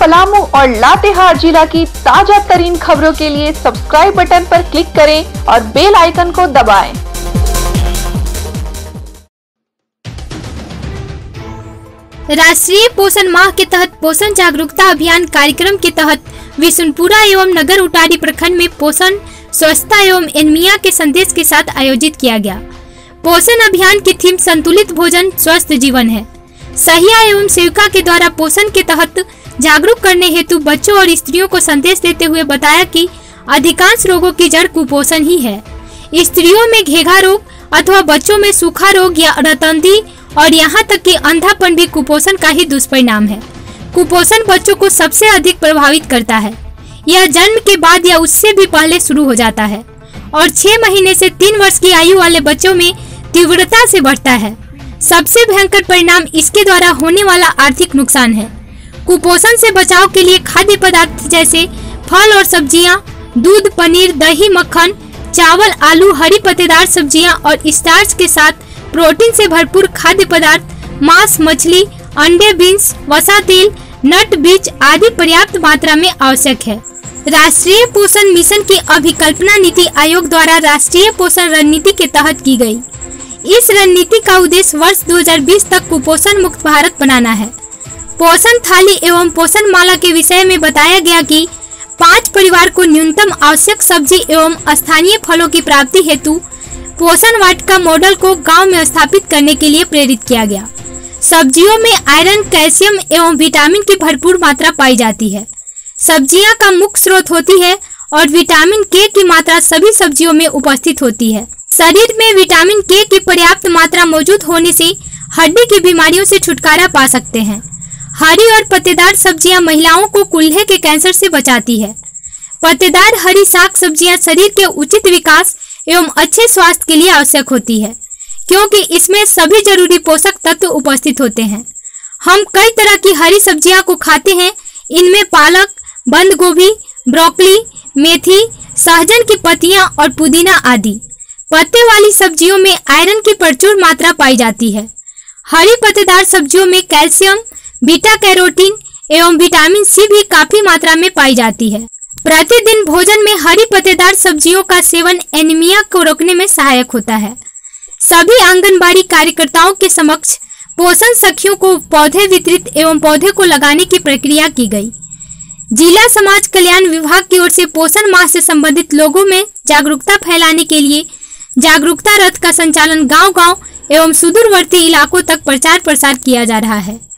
पलामू और लातेहार जिला की ताजा तरीन खबरों के लिए सब्सक्राइब बटन पर क्लिक करें और बेल आइकन को दबाएं। राष्ट्रीय पोषण माह के तहत पोषण जागरूकता अभियान कार्यक्रम के तहत विशुनपुरा एवं नगर उंटारी प्रखंड में पोषण स्वच्छता एवं एनीमिया के संदेश के साथ आयोजित किया गया। पोषण अभियान की थीम संतुलित भोजन स्वस्थ जीवन है। सहिया एवं सेविका के द्वारा पोषण के तहत जागरूक करने हेतु बच्चों और स्त्रियों को संदेश देते हुए बताया कि अधिकांश रोगों की जड़ कुपोषण ही है। स्त्रियों में घेघा रोग अथवा बच्चों में सूखा रोग या रतंधी और यहाँ तक कि अंधापन भी कुपोषण का ही दुष्परिणाम है। कुपोषण बच्चों को सबसे अधिक प्रभावित करता है। यह जन्म के बाद या उससे भी पहले शुरू हो जाता है और 6 महीने से 3 वर्ष की आयु वाले बच्चों में तीव्रता से बढ़ता है। सबसे भयंकर परिणाम इसके द्वारा होने वाला आर्थिक नुकसान है। कुपोषण से बचाव के लिए खाद्य पदार्थ जैसे फल और सब्जियां, दूध, पनीर, दही, मक्खन, चावल, आलू, हरी पत्तेदार सब्जियां और स्टार्च के साथ प्रोटीन से भरपूर खाद्य पदार्थ, मांस, मछली, अंडे, बीन्स, वसा, तेल, नट, बीज आदि पर्याप्त मात्रा में आवश्यक है। राष्ट्रीय पोषण मिशन की अभिकल्पना नीति आयोग द्वारा राष्ट्रीय पोषण रणनीति के तहत की गई। इस रणनीति का उद्देश्य वर्ष 2020 तक कुपोषण मुक्त भारत बनाना है। पोषण थाली एवं पोषण माला के विषय में बताया गया कि 5 परिवार को न्यूनतम आवश्यक सब्जी एवं स्थानीय फलों की प्राप्ति हेतु पोषण वाटिका मॉडल को गांव में स्थापित करने के लिए प्रेरित किया गया। सब्जियों में आयरन, कैल्शियम एवं विटामिन की भरपूर मात्रा पाई जाती है। सब्जियां का मुख्य स्रोत होती है और विटामिन के की मात्रा सभी सब्जियों में उपस्थित होती है। शरीर में विटामिन के की पर्याप्त मात्रा मौजूद होने से हड्डी की बीमारियों से छुटकारा पा सकते हैं। हरी और पत्तेदार सब्जियां महिलाओं को कूल्हे के कैंसर से बचाती है। पत्तेदार हरी साग सब्जियां शरीर के उचित विकास एवं अच्छे स्वास्थ्य के लिए आवश्यक होती है क्योंकि इसमें सभी जरूरी पोषक तत्व उपस्थित होते हैं। हम कई तरह की हरी सब्जियां को खाते हैं। इनमें पालक, बंद गोभी, ब्रोकली, मेथी, सहजन की पत्तियां और पुदीना आदि। पत्ते वाली सब्जियों में आयरन की प्रचुर मात्रा पाई जाती है। हरी पत्तेदार सब्जियों में कैल्शियम, बीटा कैरोटीन एवं विटामिन सी भी काफी मात्रा में पाई जाती है। प्रतिदिन भोजन में हरी पत्तेदार सब्जियों का सेवन एनीमिया को रोकने में सहायक होता है। सभी आंगनबाड़ी कार्यकर्ताओं के समक्ष पोषण सखियों को पौधे वितरित एवं पौधे को लगाने की प्रक्रिया की गई। जिला समाज कल्याण विभाग की ओर से पोषण माह से संबंधित लोगों में जागरूकता फैलाने के लिए जागरूकता रथ का संचालन गांव-गांव एवं सुदूरवर्ती इलाकों तक प्रचार प्रसार किया जा रहा है।